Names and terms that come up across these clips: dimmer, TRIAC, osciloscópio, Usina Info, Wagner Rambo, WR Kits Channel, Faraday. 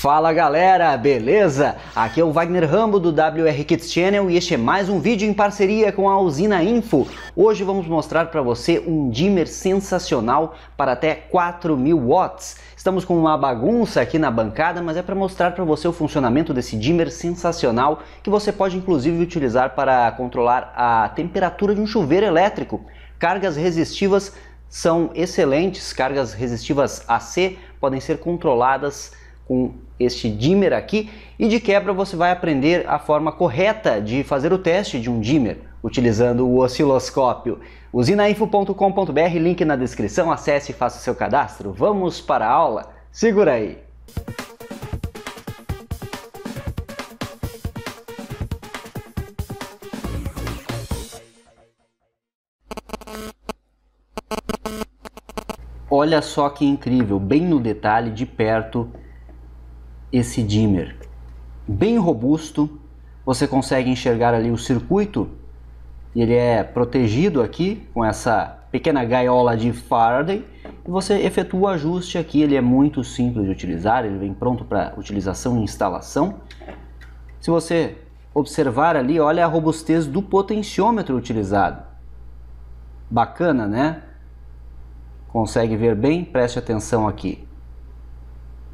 Fala galera, beleza? Aqui é o Wagner Rambo do WR Kits Channel e este é mais um vídeo em parceria com a Usina Info. Hoje vamos mostrar para você um dimmer sensacional para até 4000 watts. Estamos com uma bagunça aqui na bancada, mas é para mostrar para você o funcionamento desse dimmer sensacional que você pode inclusive utilizar para controlar a temperatura de um chuveiro elétrico. Cargas resistivas são excelentes, cargas resistivas AC podem ser controladas com este dimmer aqui, e de quebra você vai aprender a forma correta de fazer o teste de um dimmer utilizando o osciloscópio. Usinainfo.com.br, link na descrição, acesse e faça seu cadastro. Vamos para a aula? Segura aí! Olha só que incrível, bem no detalhe, de perto, esse dimmer bem robusto. Você consegue enxergar ali o circuito, ele é protegido aqui com essa pequena gaiola de Faraday e você efetua o ajuste aqui. Ele é muito simples de utilizar, ele vem pronto para utilização e instalação. Se você observar ali, olha a robustez do potenciômetro utilizado, bacana, né? Consegue ver bem? Preste atenção aqui,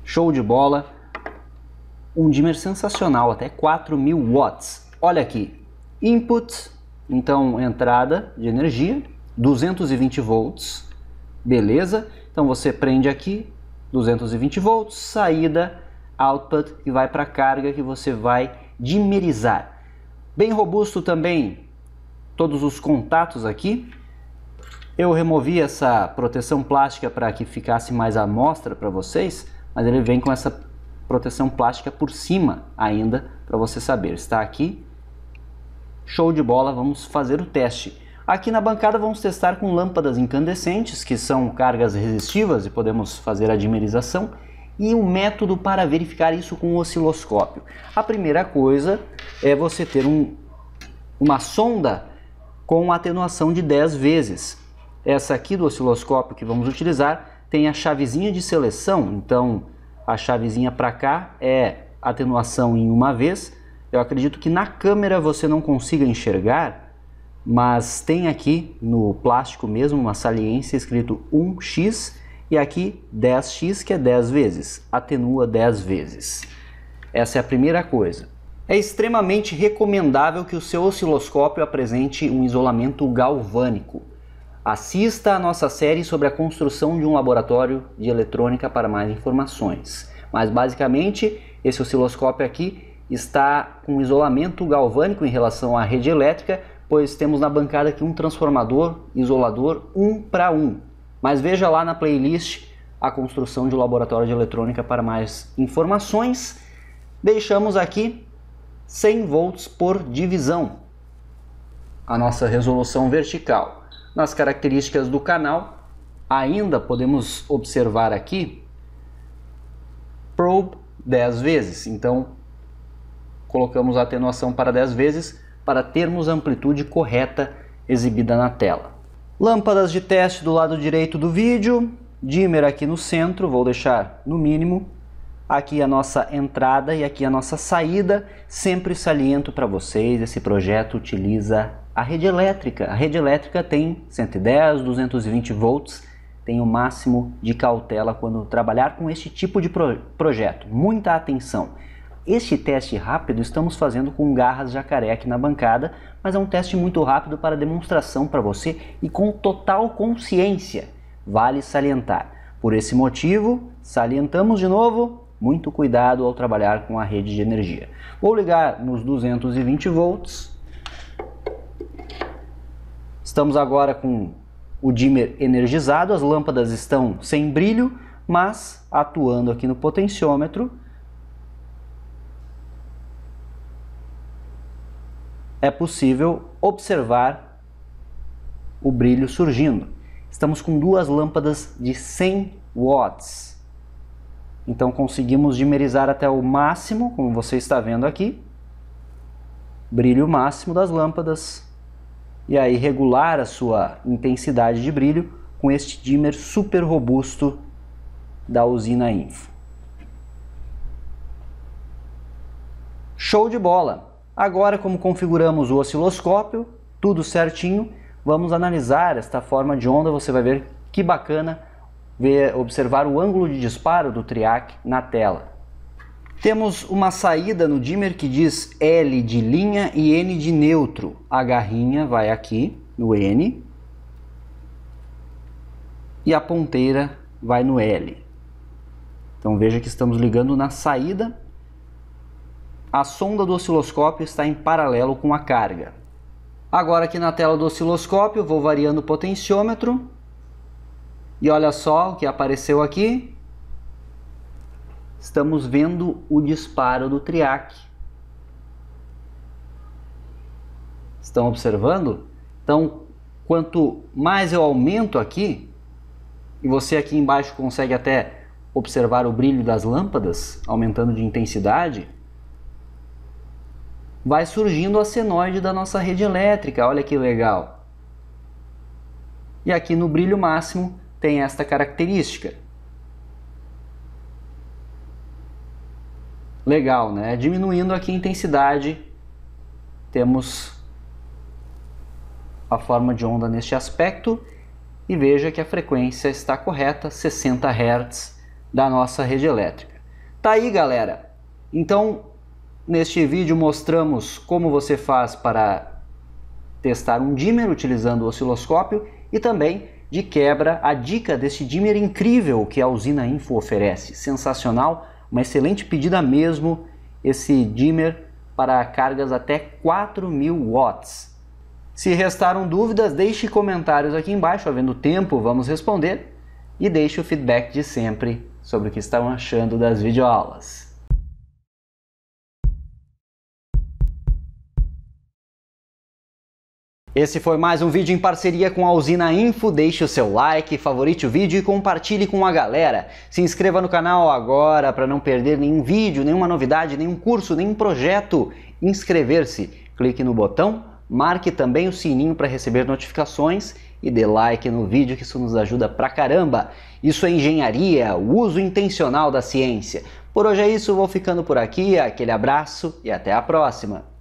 show de bola. Um dimmer sensacional, até 4000 watts. Olha aqui, input, então entrada de energia, 220 volts, beleza? Então você prende aqui, 220 volts, saída, output, que vai para a carga que você vai dimmerizar. Bem robusto também, todos os contatos aqui. Eu removi essa proteção plástica para que ficasse mais à mostra para vocês, mas ele vem com essa proteção plástica por cima ainda para você saber. Está aqui, show de bola. Vamos fazer o teste aqui na bancada. Vamos testar com lâmpadas incandescentes, que são cargas resistivas, e podemos fazer a dimerização e o método para verificar isso com o osciloscópio. A primeira coisa é você ter uma sonda com atenuação de 10 vezes. Essa aqui do osciloscópio que vamos utilizar tem a chavezinha de seleção, então a chavezinha para cá é atenuação em uma vez. Eu acredito que na câmera você não consiga enxergar, mas tem aqui no plástico mesmo uma saliência escrito 1x e aqui 10x, que é 10 vezes, atenua 10 vezes. Essa é a primeira coisa. É extremamente recomendável que o seu osciloscópio apresente um isolamento galvânico. Assista a nossa série sobre a construção de um laboratório de eletrônica para mais informações. Mas basicamente esse osciloscópio aqui está com isolamento galvânico em relação à rede elétrica, pois temos na bancada aqui um transformador isolador 1:1. Mas veja lá na playlist a construção de um laboratório de eletrônica para mais informações. Deixamos aqui 100 volts por divisão, a nossa resolução vertical. Nas características do canal, ainda podemos observar aqui probe 10 vezes. Então, colocamos a atenuação para 10 vezes para termos a amplitude correta exibida na tela. Lâmpadas de teste do lado direito do vídeo, dimmer aqui no centro, vou deixar no mínimo. Aqui a nossa entrada e aqui a nossa saída. Sempre saliento para vocês, esse projeto utiliza a rede elétrica. A rede elétrica tem 110, 220 volts. Tem o máximo de cautela quando trabalhar com este tipo de projeto. Muita atenção. Este teste rápido estamos fazendo com garras jacaré aqui na bancada, mas é um teste muito rápido para demonstração para você e com total consciência. Vale salientar. Por esse motivo, salientamos de novo. Muito cuidado ao trabalhar com a rede de energia. Vou ligar nos 220 volts. Estamos agora com o dimmer energizado. As lâmpadas estão sem brilho, mas atuando aqui no potenciômetro. É possível observar o brilho surgindo. Estamos com duas lâmpadas de 100 watts. Então conseguimos dimmerizar até o máximo, como você está vendo aqui. Brilho máximo das lâmpadas. E aí regular a sua intensidade de brilho com este dimmer super robusto da Usina Info. Show de bola! Agora, como configuramos o osciloscópio, tudo certinho, vamos analisar esta forma de onda. Você vai ver que bacana observar o ângulo de disparo do TRIAC na tela. Temos uma saída no dimmer que diz L de linha e N de neutro. A garrinha vai aqui no N e a ponteira vai no L. Então veja que estamos ligando na saída. A sonda do osciloscópio está em paralelo com a carga. Agora aqui na tela do osciloscópio, vou variando o potenciômetro. E olha só o que apareceu aqui. Estamos vendo o disparo do TRIAC. Estão observando? Então, quanto mais eu aumento aqui, e você aqui embaixo consegue até observar o brilho das lâmpadas aumentando de intensidade, vai surgindo a senoide da nossa rede elétrica, olha que legal. E aqui no brilho máximo tem esta característica. Legal, né? Diminuindo aqui a intensidade, temos a forma de onda neste aspecto. E veja que a frequência está correta, 60 Hz da nossa rede elétrica. Tá aí, galera. Então, neste vídeo mostramos como você faz para testar um dimmer utilizando o osciloscópio e também, de quebra, a dica deste dimmer incrível que a Usina Info oferece. Sensacional, uma excelente pedida mesmo, esse dimmer para cargas até 4.000 watts. Se restaram dúvidas, deixe comentários aqui embaixo, havendo tempo vamos responder, e deixe o feedback de sempre sobre o que estão achando das videoaulas. Esse foi mais um vídeo em parceria com a Usina Info. Deixe o seu like, favorite o vídeo e compartilhe com a galera. Se inscreva no canal agora para não perder nenhum vídeo, nenhuma novidade, nenhum curso, nenhum projeto. Inscrever-se. Clique no botão, marque também o sininho para receber notificações e dê like no vídeo, que isso nos ajuda pra caramba. Isso é engenharia, o uso intencional da ciência. Por hoje é isso, vou ficando por aqui. Aquele abraço e até a próxima.